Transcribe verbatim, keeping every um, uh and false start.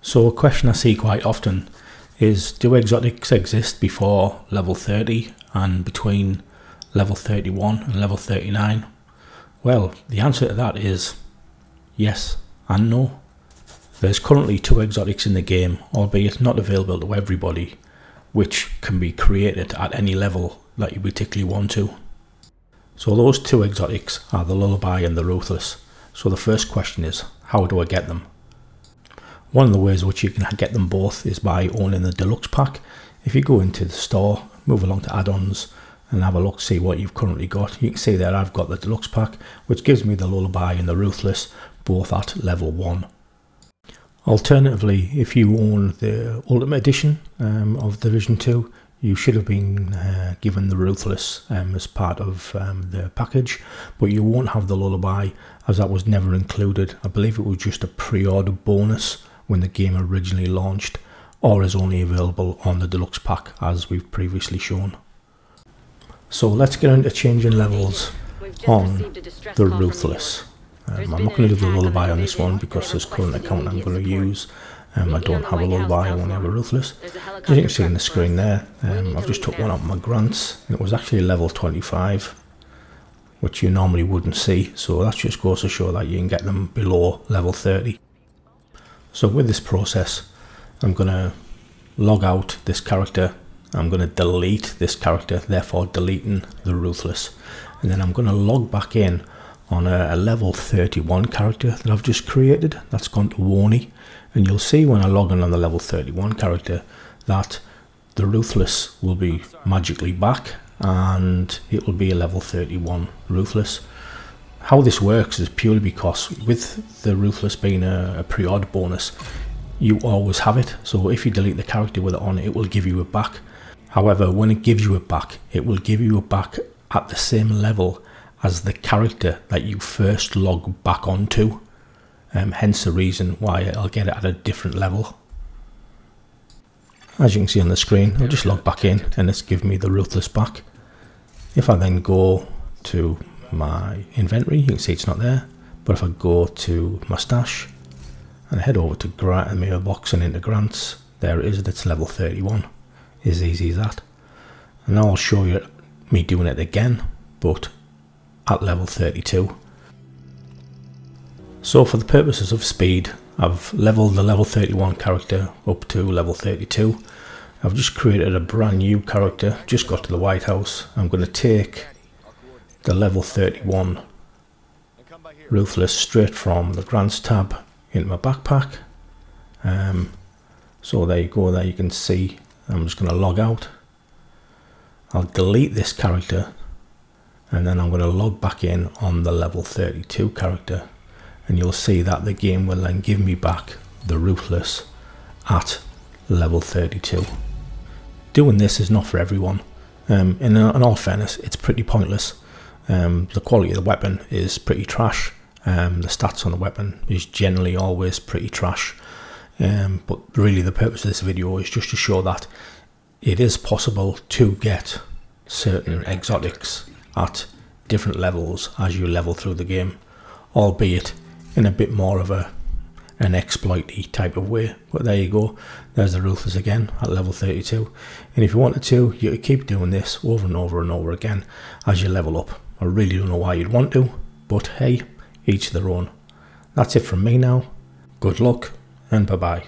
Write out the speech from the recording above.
So a question I see quite often is, do exotics exist before level thirty and between level thirty-one and level thirty-nine? Well, the answer to that is yes and no. There's currently two exotics in the game, albeit not available to everybody, which can be created at any level that you particularly want to. So those two exotics are the Lullaby and the Ruthless. So the first question is, how do I get them? One of the ways which you can get them both is by owning the deluxe pack. If you go into the store, move along to add-ons and have a look, see what you've currently got. You can see there I've got the deluxe pack, which gives me the Lullaby and the Ruthless, both at level one. Alternatively, if you own the Ultimate Edition um, of Division two, you should have been uh, given the Ruthless um, as part of um, the package, but you won't have the Lullaby, as that was never included. I believe it was just a pre-order bonus when the game originally launched, or is only available on the deluxe pack, as we've previously shown. So let's get into changing levels on the Ruthless. Um, I'm not going to do the Lullaby on this one because this current account I'm going to use, um, I don't have a Lullaby, I only have a Ruthless. As you can see on the screen there, um, I've just took one out of my Grants, and it was actually level twenty-five, which you normally wouldn't see, so that just goes to show that you can get them below level thirty. So with this process, I'm going to log out this character, I'm going to delete this character, therefore deleting the Ruthless, and then I'm going to log back in on a, a level thirty-one character that I've just created. That's gone to Warnie, and you'll see when I log in on the level thirty-one character that the Ruthless will be magically back and it will be a level thirty-one Ruthless. How this works is purely because with the Ruthless being a, a pre-order bonus, you always have it, so if you delete the character with it on, it will give you it back. However, when it gives you it back, it will give you it back at the same level as the character that you first log back onto, um, hence the reason why I'll get it at a different level. As you can see on the screen, I'll just log back in and it's given me the Ruthless back. If I then go to my inventory, you can see it's not there, but if I go to my stash and I head over to Grant Mirrorbox and into Grants, there it is, and it's level thirty-one. As easy as that. And now I'll show you me doing it again, but at level thirty-two. So for the purposes of speed, I've leveled the level thirty-one character up to level thirty-two. I've just created a brand new character, just got to the White House. I'm going to take the level thirty-one Ruthless straight from the Grants tab into my backpack. Um, so there you go, there you can see I'm just going to log out. I'll delete this character and then I'm going to log back in on the level thirty-two character, and you'll see that the game will then give me back the Ruthless at level thirty-two. Doing this is not for everyone, um, and in all fairness it's pretty pointless. Um, the quality of the weapon is pretty trash, um, the stats on the weapon is generally always pretty trash. Um, but really the purpose of this video is just to show that it is possible to get certain exotics at different levels as you level through the game, albeit in a bit more of a an exploit-y type of way. But there you go, there's the Ruthless again at level thirty-two, and if you wanted to, you could keep doing this over and over and over again as you level up. I really don't know why you'd want to, but hey, each their own. That's it from me now. Good luck and bye-bye.